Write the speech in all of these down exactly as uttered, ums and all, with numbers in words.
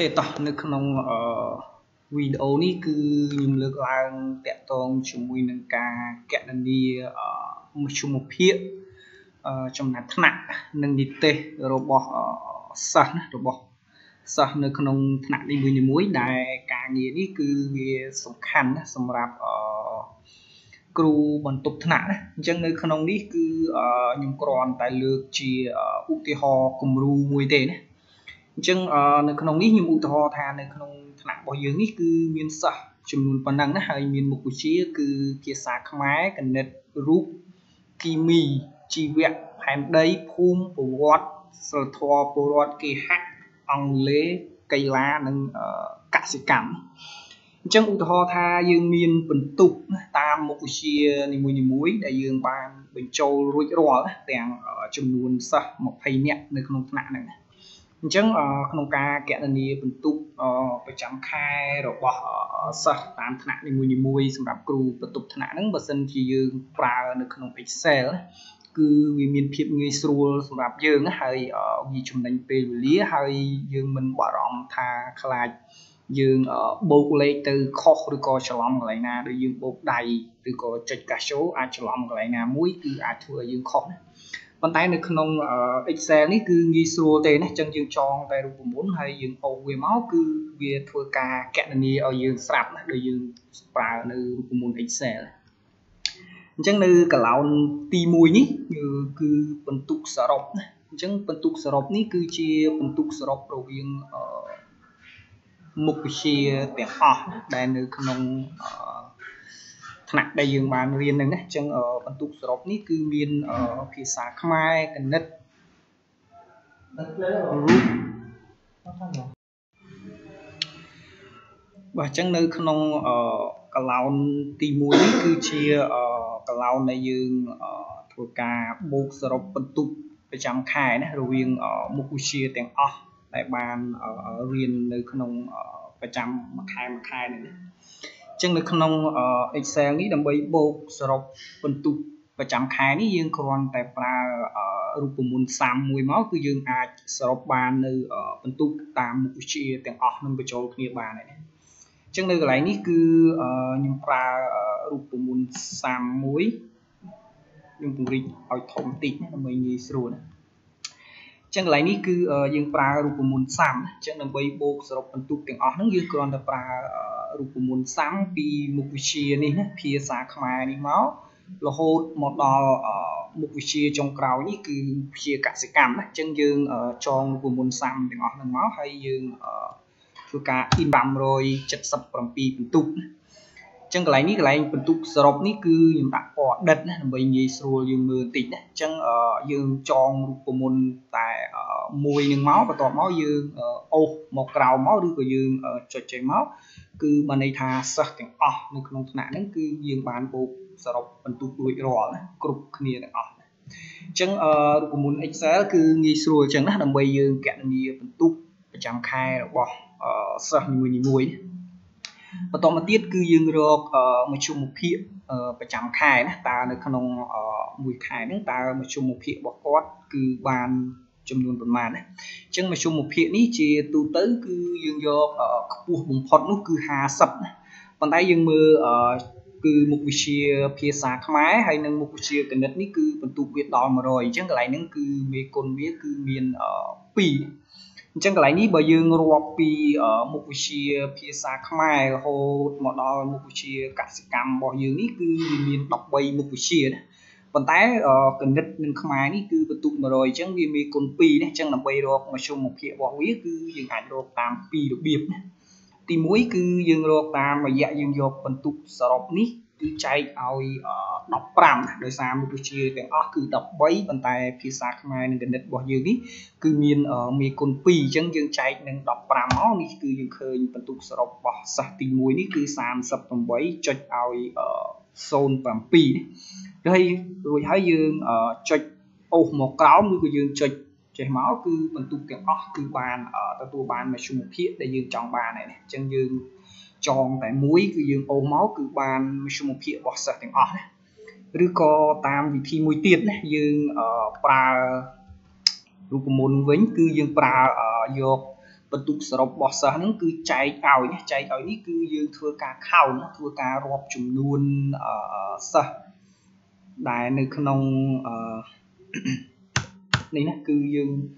ต่อในขนมวิดีโอนี้คือยุ่งเลือกลางแตะตรงชมวินังกาแกะนันดีมาชมมุกเพียจำนัดถนัดนันดีเตะโรบอสันโรบอสันในขนมถนัดในมือในมุ้ยได้การเรียนนี่คือสำคัญสำหรับครูบรรทุกถนัดจังในขนมนี้คือยุ่งกรอนแต่เลือกจีอุติหอกลุ่มรูมวยเตะจังในขนมนี้ยุ่งอุติหอทานในขนมถนัดบ่อยอย่างนี้คือมีนสักจำนวนปนังนะให้มีนบุกุชีคือเกียร์สาขมายกันเน็ตรูปกีมีชีเวะแห่งใดภูมิปวดสะทอปวดเกหะอังเลไกลาหนึ่งกสิกรรมจังอุทธทายังมีนเป็นตุกตามบุกุชีในมุยในมุยได้ยังบานเป็นโจรุ่ยรัวแต่งจำนวนสักหมกไผ่เนี่ยในขนมถนัดหนึ่งจังขนมกาแกะนี้เป็นตุกประจำค่ายเราบอกสักตามถนัดในมุยในมุยสำหรับครูประตุกถนัดนั้นบัดซันที่ยังปลาในขนมไอเซลคือวิมีนเพียบเงยสูรสำหรับยังให้วิจุมดันเปรียให้ยังมันบารมทาคลายยังโบกเลยตือข้อหรือก็ฉลองอะไรนะโดยยังโบกใดตือก็จัดการโชว์อาจฉลองอะไรนะมุ้ยคืออาจเถื่อยังข้อปัจจัยในขนมเอ็กเซลนี่คืองีสูเตนะจังยังจองแต่รูปมุ้นให้ยังเอาเวม้าคือเวทัวกาแกนนี้เอายังสับโดยยังปลาในรูปมุ้นเอ็กเซลจังในกะเหล่าตีมุยนี่คือเป็นตุกสรบจังเป็นตุกสรบนี่คือเชียเป็นตุกสรบเรายังมุกเชียแต่หอได้ในขนมถนัดได้ยังมาเรียนหนึ่งนะจังเป็นตุกสรบนี่คือเรียนภาษาขมายกันนิดว่าจังในขนมกะเหล่าตีมุยนี่คือเชียกล่าวในยืงถูกการบุกสรบประตูประจำค่ายนะเราเรียนมุกุเชียแต่งอแต่บานเรียนในขนมประจำมาค่ายมาค่ายนี่จังในขนมเอ็กเซลนี้ดำไปบุกสรบประตูประจำค่ายนี่ยืงครอนแต่ปลารูปมุนสามมวยม้าคือยืงอาสรบบานในประตูตามมุกุเชียแต่งอนั่นไปโจกเนียบานนี่จังในอะไรนี่คือยิงปลารูปมุนสามมวยยังปุ่มริเอาถมติดนะมันมีสรุปนะจังไรนี่คือยังปลารูปมุนสามจังนำไปโบกสรบปันตุกแต่งออกนั่งยืนกรอนแต่ปลารูปมุนสามปีมุกุเชียนี่นะเพียสาขมานี่ม้าเราโหดหมดดอมุกุเชียจงกราวนี่คือเพียกสิกรรมนะจังยืนจองรูปมุนสามแต่งออกนั่งม้าให้ยืนคือการอินบัมโรยจัดสับปันปีปันตุกจังไรนี่ไรเป็นตุกสรบนี่คือยังตักออดดัดนะทำไมยีสรูยังมือติดนะจังยังจองรูปมุนแต่มวยหนึ่งม้าประตอม้ายังโอ้หมอกราวม้าดูก็ยังจดใจม้าคือมันในทาสักแต่งอ๋อในขนมถนัดนั่นคือยังบานโบสรบเป็นตุกลุยรอนะกรุบเนียอ๋อจังรูปมุนเอ็กเซลคือยีสรูจังนะทำไมยังแกนนี่เป็นตุกประจำค่ายหรอบอกสักมวยมวยประตอมาเตี้ยคือยืนรอมาชมมุกเพียประจำค่ายนะตาในขนมมุยค่ายนั่งตามาชมมุกเพียบอกกอดคือบานจำนวนประมาณนะจังมาชมมุกเพียนี้เจตูเตอร์คือยืนรอปูบุ๋มพอดนู้คือหาสับนะปันได้ยืนมือคือมุกวิเชียเพียสาขมายให้นั่งมุกวิเชียกันนิดนี้คือประตูเวียดดอมรอยจังไรนั่งคือเมกอนเวียคือเมียนปีจังไรนี่บ่ยังรวบปีมุกุเชียเพียสาขมายโหดหมดดอมุกุเชียกสิกรรมบ่ยังนี่คือมีนตอกใบมุกุเชียนะปัจจัยกันนิดนึงขมายนี่คือประตูมารอยจังมีมีคนปีนะจังนำใบรอบมาชมมุกเพียบ่วิคือยังอ่านรอบตามปีดอกเบียบนะตีมุ้ยคือยังรอบตามระยะยังยกประตูสรบนี้คือใจเอาดอกปรามโดยสามมุกุเชียแต่อ๋อคือดอกใบปัจจัยเพียสาขมายนั่นกันนิดบ่ยังนี่คือมีนมีคนปีจังยังใจนั่งดอกปลาหม้อนี่คือยังเคยประตูสรบบอกสักตีมวยนี่คือสามสับตรงไว้จดเอาโซนปลาปีนี่เลยเลยให้ยังจดโอ้หมอกเก้ามือก็ยังจดใจหม้อคือประตูเกี่ยวอ๋อคือบานตัวบานมาชุมเพี้ยได้ยังจองบานnàyจังยังจองแต่มวยคือยังโอ้หม้อคือบานมาชุมเพี้ยบอกสักตีอ๋อหรือก็ตามวิธีมวยเตี้ยนะยังปลารูปมุนเว้นคือยังปลาโยก bật tụ sờ rộng bỏ sờ hắn cứ chạy ảo nhé chạy ảo ý cứ dương thua cả khảo nó thua cả rộp chùm luôn ở sờ đại nơi không này nó cứ dương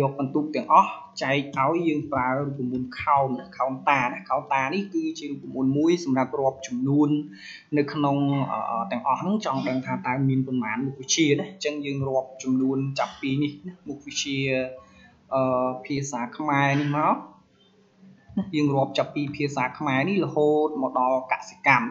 dọc bật tụ tiếng ó chạy ảo dương và của môn khảo nó khảo ta nó khảo ta đi cứ chỉ của môn mũi xong ra rộp chùm luôn nơi không ở tiếng ó hắn trong đang thả ta mình còn mán một cái chia đấy chân dương rộp chùm luôn chập đi nhỉ một cái chia phía xa khmai này máu dương rộp chập đi phía xa khmai này là hốt một đo cả sẽ cảm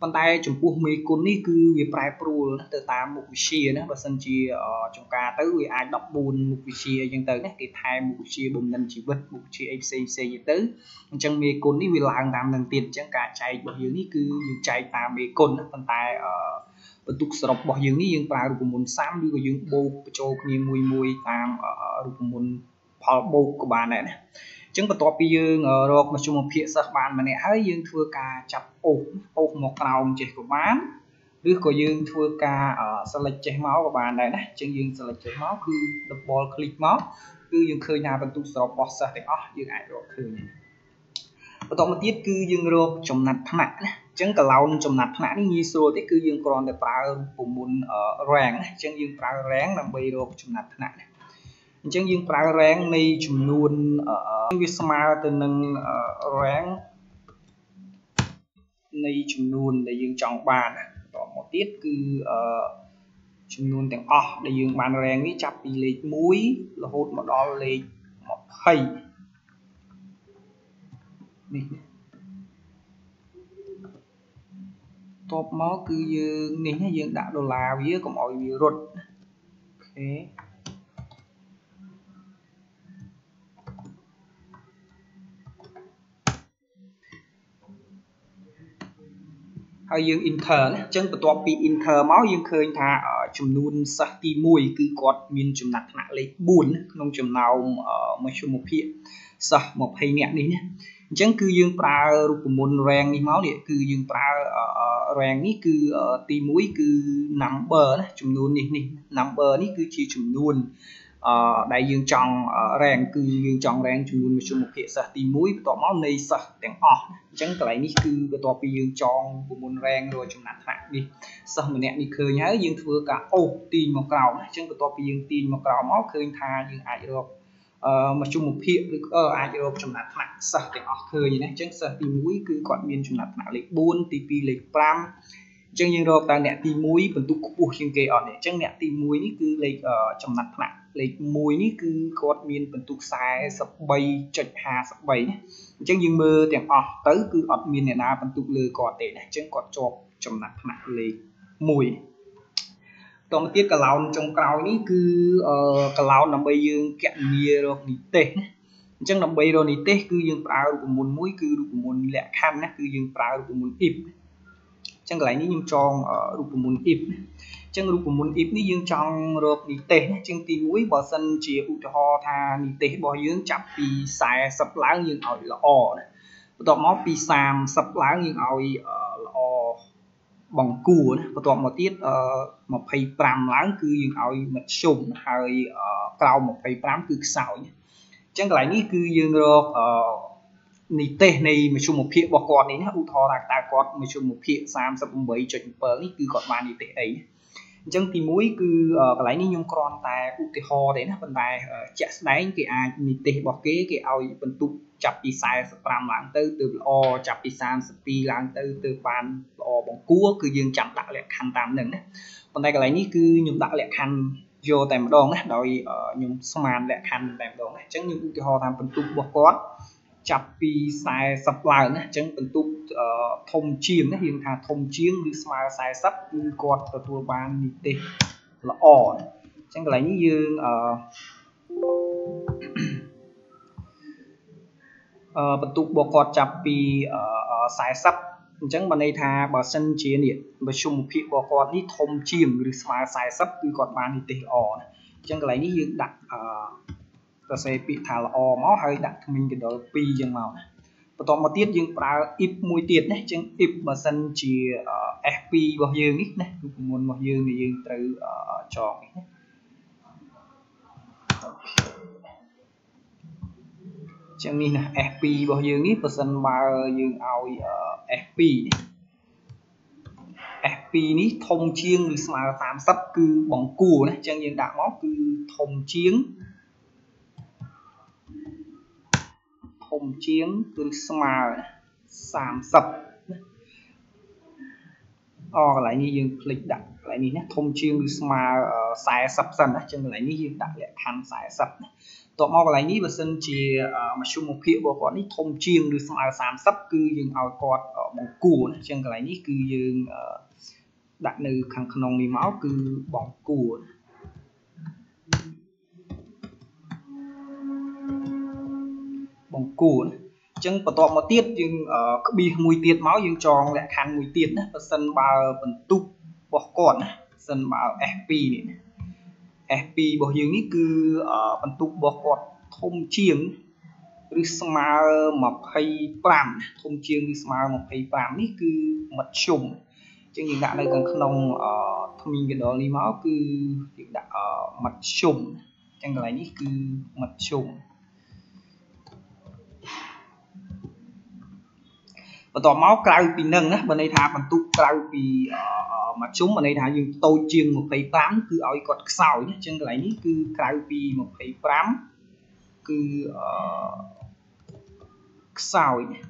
bàn tay chùm buộc mấy con ní cứ về prai pro từ tám một chia đó và sân chia trong ca tới người ai đọc buồn một chia dân tới cái thai một chia bồng lần chỉ vật một chia xê xê gì tới chẳng mấy con ní vì làng làm lần tiền chẳng cả chạy bỏ dương ní cứ chạy tám mấy con bàn tay ở và tục sờ rộng bỏ dưỡng này dưỡng bà rụp môn xám đưa dưỡng bột cho kia mùi mùi tam rụp môn phó bột của bà này chẳng bà tọa bì dưỡng rộp mà chung một phía sạc bàn mà này hãy dưỡng thua cả chạp ốp ốp một rộng chảy của bán đưa có dưỡng thua cả sạc lệch chảy máu của bà này chẳng dưỡng sạc lệch chảy máu cứ đập bò click máu cứ dưỡng khơi nhà và tục sờ rộng bỏ sạc để ớ dưỡng ai rộp khơi này và tọa một tiết cứ dưỡng rộp chồng nặt mặt chẳng cả lâu trong nát nát như xưa thế cứ dương còn để phá của môn rèn chẳng dương phá rèn làm bây giờ trong nát nát chẳng dương phá rèn này chúng luôn ở Visma từ nâng rèn này chúng luôn để dương trong bàn đó một tiết cứ chúng luôn tiếng o để dương bàn rèn ấy chập đi lấy mũi là hốt một đo lấy một hay top máu cứ dương nín hay dương đã đô la với còn mọi việc rụt thế hay dương inter chân của top bị inter máu dương khơi thà ở chùm luôn sạch ti mùi cứ cọt miên chùm nặng nặng lấy buồn không chùm nào ở một chùm một hiện sạch một hay nhẹ đấy nhé chẳng cứ dương pra của môn rèn đi máu địa cứ dương pra rèn ní cứ tí mũi cứ nằm bờ này chùm luôn đi nè nằm bờ ní cứ chỉ chùm luôn đại dương tròn rèn cứ dương tròn rèn chùm luôn một chùm một hệ sạch tí mũi tọa máu này sạch tiếng ọ chẳng cái này ní cứ tọa bị dương tròn của môn rèn rồi chùm nặng nặng đi sạch một nẹn đi khơi nhớ dương thưa cả ô tin một cầu chẳng tọa bị dương tin một cầu máu khơi tha dương ai được mà chung một hiện ở ai cho trong nát nặng sạch để họ khơi như thế chẳng sợ tìm mũi cứ còn miên trong nát nặng lịch bốn tê pê lịch pram chẳng như đâu ta nẹt tìm mũi phần tục buộc trên kề ở này chẳng nẹt tìm mũi ní cứ lịch ở trong nát nặng lịch mũi ní cứ còn miên phần tục sai sập bay chật hà sập bay chẳng như mơ tiếng ọ tới cứ ọt miên này là phần tục lừa cọt để này chẳng cọt chọc trong nát nặng lịch mũi tóm tiết cả lão trong cào ní cứ cả lão nằm bây dương kẹn mía rồi ní tê chẳng nằm bây rồi ní tê cứ dương phá của môn mũi cứ của môn lẹ khăn nè cứ dương phá của môn ip chẳng cái ní nhưng tròn ở của môn ip chẳng của môn ip ní dương tròn rồi ní tê chẳng tìm mũi bỏ sân chia u cho ho tha ní tê bỏ dương chập pì xài sập lá dương ỏi là o tóm móc pì xàm sập lá dương ỏi là o bằng cua và toàn một tiết một hay pram láng cứ dương ỏi mật sùng hơi cao một hay pram cực sạo chẳng lại ní cứ dương rồi ní tê này mà chung một hiện bọc cọt này nó u thò là ta cọt mà chung một hiện sam sập bấy chật bờ ní cứ cọt bàn ní tê ấy chẳng thì mũi cứ lại ní nhung con ta u tê ho đấy nó phần tài chẹt đánh cái ai ní tê bọc kế cái ỏi phần tục chập đi sai pram láng từ từ o chập đi sam sập pi láng từ từ bàn bóng cua cứ dương chạm đã lẹ khăn tám lần đấy còn đây cái này ní cứ nhung đã lẹ khăn vô tại một đòn đòi ở nhóm số màn lại khăn tại một đòn chắc những cái họ làm phần tụ của con chặt vì sai sập lại nữa chẳng phần tụ thông chiên nó hiện thà thông chiên đi smile sai sắp quạt từ tua ban đi là ổn chẳng lấy như ở phần tụ của con chặt vì sai sắp chẳng mà này thà bà sân chia điện và chung một khi của con đi thông chiên đi smile sai sắp đi quạt ban đi ổn chẳng lấy như đặt ta sẽ bị thả là o máu hơi đặt mình cái đó pi dương màu này và toàn một tiết dương ta ít mùi tiết này chẳng ít mà dân chỉ fp bao dương ít này muốn bao dương thì dương từ chọn chẳng như là fp bao dương ít và dân bao dương ao fp fp ní thông chiêng được mà tạm sắp cứ bằng cù này chẳng như đã máu cứ thông chiêng thông chiến cứ smart sàm sập o lại như dương click đặt lại như thông chiến cứ smart sai sập dần chân lại như dương đặt lại thành sai sập tọa mò lại như và sân chỉ mà chung một hiệu của con thông chiến được smart sàm sập cứ dương ao cọt ở bóng cù chân lại như cứ dương đặt nơi khăn nông đi máu cứ bóng cù bóng cù chẳng và toàn một tiết nhưng ở các bi mùi tiết máu dương tròn lại khăn mùi tiết và sân bao phần tụ bỏ còn sân bao fp này fp bao nhiêu nghĩ cứ ở phần tụ bỏ còn thông chiêng risma mọc hay pram thông chiêng risma mọc hay pram nghĩ cứ mật trùng chẳng những đạn này cần không ở thông minh cái đó đi máu cứ hiện đại ở mật trùng chẳng là nghĩ cứ mật trùng và tòa máu cao vì nâng á bên đây thà phần tụ cao vì mặt chúng bên đây thà như tôi chiên một cây tám cứ ở cột sào nhé chân lại ní cứ cao vì một cây tám cứ sào nhé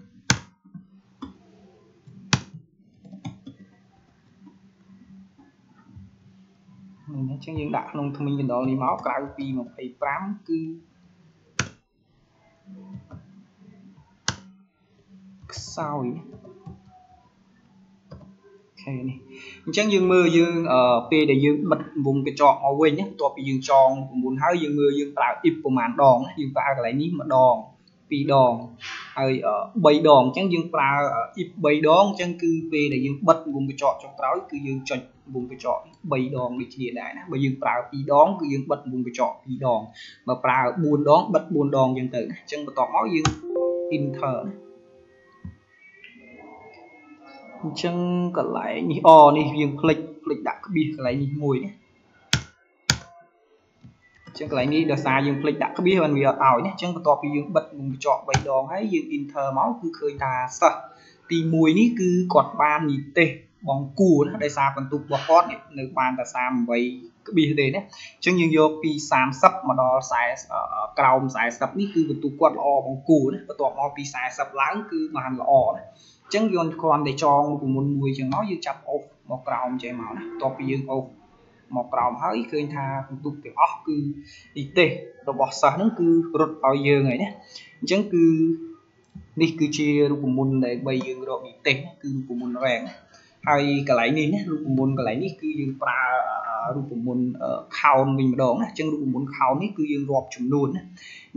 mình chẳng những đã nông thông minh trên đó đi máu cao vì một cây tám cứ sau ấy okay, này chẳng dương mưa dương ở p để dương bật vùng cái tròn màu quên nhé tọp dương tròn muốn hơi dương mưa dương tạo ít của màn đòn dương ta lại ní mà đòn vì đòn hơi ở bầy đòn chẳng dương ta ít bầy đòn chẳng cứ p để dương bật vùng cái tròn trong táo cứ dương chọn vùng cái tròn bầy đòn đi địa đại bởi dương ta vì đón cứ dương bật vùng cái tròn vì đòn mà ta buồn đón bật buồn đòn dương tử chẳng tọp máu dương inter chân còn lại như o đi riêng click click đã có biết lại như mùi chân lại như đã xa riêng click đã có biết hơn vì ở ảo nhé chân còn to riêng bật vùng chọn bày đòn hay riêng inter máu cứ khơi ta sợ thì mùi ní cứ cọt ban nhịp tê bóng cù nó đây xa còn tục bỏ cót nơi ban ta xàm vậy có biết đến đấy chân nhưng vô pi xàm sắp mà đó sai ở cầu sai sắp ní cứ tục quạt o bóng cù nó to mò pi sai sắp lãng cứ màn là o đấy chẳng còn còn để cho cùng một mùi chẳng nói như chặt ô một cầu chạy màu này to bị dương ô một cầu hỡi khơi tha tục tiểu óc cứ đi tê đồ bọt sờ nó cứ rụt bao giờ này nhé chẳng cứ đi cứ chia cùng một để bây giờ độ bị tê cứ cùng một rèn hay cả lấy đi nhé cùng một cả lấy đi cứ dương pra cùng một khâu mình đón này chẳng cùng một khâu ní cứ dương gọp chùm luôn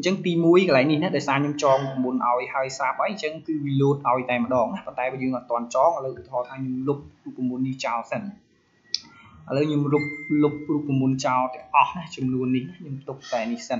chẳng tìm mũi cái này nó để xa nhưng cho một ỏi hơi xa bấy chẳng cứ vì lột ỏi tay mà đòn bàn tay bây giờ là toàn chó là lựa thò thay nhưng lúc cũng muốn đi chào sẵn là nhưng lúc lúc cũng muốn chào thì ọt này chùm luôn đi nhưng tục tay đi sẵn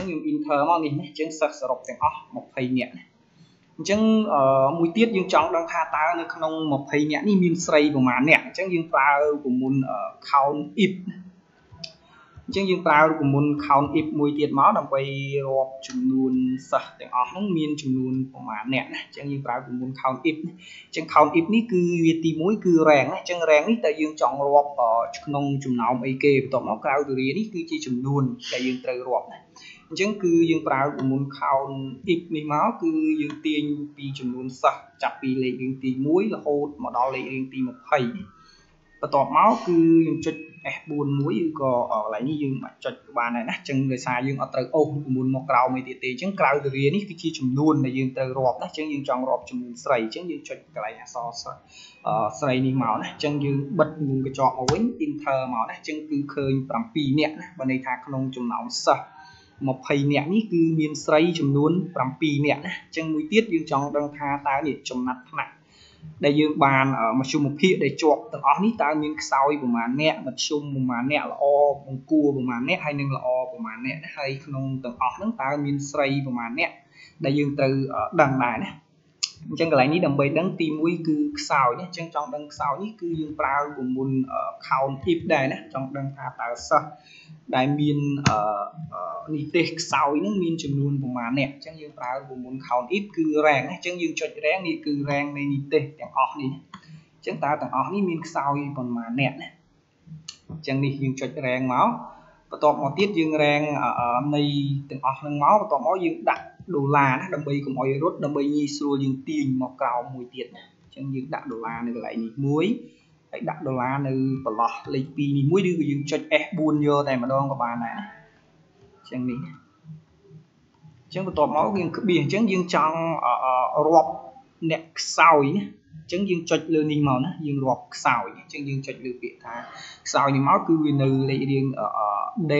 chúng dùng inter mong này chúng sạc sạc sạc một thầy nhẹ chúng mùi tiết dương chóng đang tha ta nó không một thầy nhẹ như mình xây của má nhẹ chúng dương ta của môn count if chúng dương ta của môn count if mùi tiết máu đang quay rộp chúng luôn sạc để nó miên chúng luôn của má nhẹ chúng dương ta của môn count if chúng count if ní cứ tìm mối cứ ràng chúng ràng ní ta dương chóng rộp chúng nông chúng nào mấy kê tổng máu cao từ đi ní cứ chỉ chúng luôn ta dương trời rộp chúng cứ dương tạo của môn count if mi máu cứ dương tiền vì chúng luôn sạch chặt vì lấy dương tiền muối là hột mà đó lấy dương tiền một thầy và tọt máu cứ dương chật buồn muối có ở lại như dương mặt chật của bạn này nè chân người xa dương ở từ ôm của môn một rau mày tê tê chứng cao từ riêng cái chi chúng luôn là dương từ rộp nè chân dương tròn rộp chúng sẩy chân dương chật cái này so sẩy đi màu nè chân dương bật vùng cái chọn màu vĩnh tin thờ màu nè chân cứ khơi làm pì nhẹ và này thà không chúng nóng sạch một thầy nhẹ ní cứ miên xây chùm luôn làm pì nhẹ chân mũi tiết dương trong đang tha ta để chùm nát nặng đây dương bàn ở một chung một kia để chọn tầng áo ní ta miên sau của mà nhẹ một chung một mà nhẹ là o một cua của mà nhẹ hay nên là o của mà nhẹ hay không tầng áo nước ta miên xây của mà nhẹ đây dương từ đằng này nè chân lại ní đầm bầy đắng tìm mũi cứ sau nhé chân trong đằng sau ní cứ dương prao của môn count if đây nè trong đằng tha ta sao đại miên ở nít tê sau nó miên chùm luôn của mà nè chẳng như ta của muốn khảo ít cứ ràng chẳng như cho ràng đi cứ ràng này nít tê chẳng ọt đi chẳng ta tặng ọt đi miên sau còn mà nè chẳng đi nhưng cho ràng máu và tọt một tiết dương ràng ở này tặng ọt nâng máu và tọt máu dương đặt đồ là đầm bì của mọi rốt đầm bì như xua dương tiền một cào mùi tiệt chẳng như đặt đồ là này lại nít muối hãy đặt đồ là nơi bỏ lọt lấy pin muối đưa dương cho ép buồn vô này mà đoan của bà này chẳng đi chẳng có tọt máu riêng cứ biển chẳng riêng trong rộp nẹt sau ý chẳng riêng chật lơ ninh màu nữa riêng rộp sau ý chẳng riêng chật lơ biển tha sau thì máu cứ vì nơi lấy riêng ở d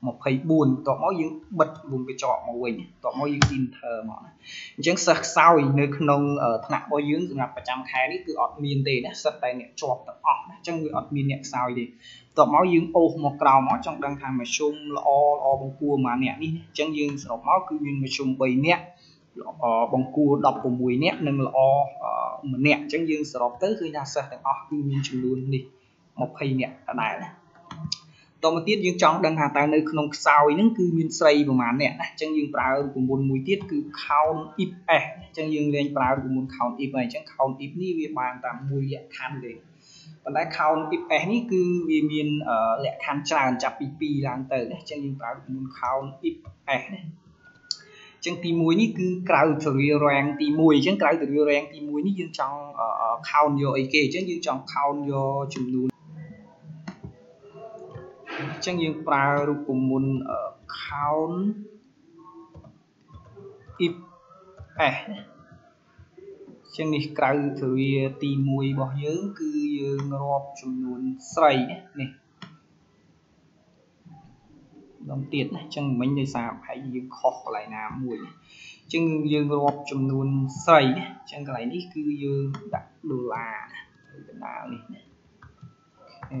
một thầy buồn tọt máu riêng bật vùng cái trọ màu quỳnh tọt máu riêng in thờ mỏ chẳng sạc sau thì nơi nông ở thằng bao dưỡng dừng ngập và trăm khai đấy cứ admin tê đã sạc tay nẹt chọt tập ọt chẳng người admin nẹt sau thì tọt máu dương ô một cào máu trong đăng thang mà xung là o o bông cua mà nẹt đi chẳng dương tọt máu cứ viên mà xung bầy nẹt ở bông cua đọc của mùi nẹt nên là o mà nẹt chẳng dương tọt tới khi ra sạc tập ọt cứ viên chừng luôn đi một thầy nẹt ở này tọt một tiết dương trong đăng thang ta nơi không sao ấy nó cứ viên xây mà mà nẹt chẳng dương prao của môn mùi tiết cứ count if à chẳng dương lên prao của môn count if này chẳng count if ní về bàn tạm mùi lẹ khăn đấy còn lại count if này ní cứ về miền ở lẹ khăn tràn chập pi pi làng tờ đấy chẳng dương prao của môn count if này chẳng tìm mùi ní cứ cầu từ riêng ràng tìm mùi chẳng cầu từ riêng ràng tìm mùi ní dương trong count vô ek chẳng dương trong count vô chùm luôn chẳng dương prao của môn count if à chẳng đi cầu thử tìm mùi bỏ nhớ cứ dương rộp chùm luôn xoay này đồng tiền chẳng mình để sao hãy dương khó lại là mùi chẳng dương rộp chùm luôn xoay chẳng lại đi cứ dương đặt đồ là đảo này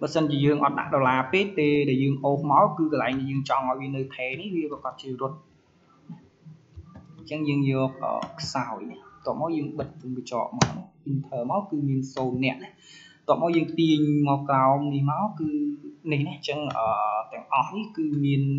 bất sân chỉ dương đặt đô la pê tê để dương ôm máu cứ lại dương chọn ở bên nơi thế ní vì có chịu rút chẳng dương vô ở sao này tọt máu dương bật cùng bị trọ máu in thở máu cứ miên sâu nẹt này tọt máu dương tiền màu cao mì máu cứ này này chẳng ở tảng ó ní cứ miên